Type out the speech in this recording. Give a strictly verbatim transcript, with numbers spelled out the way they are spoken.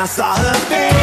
I saw her face.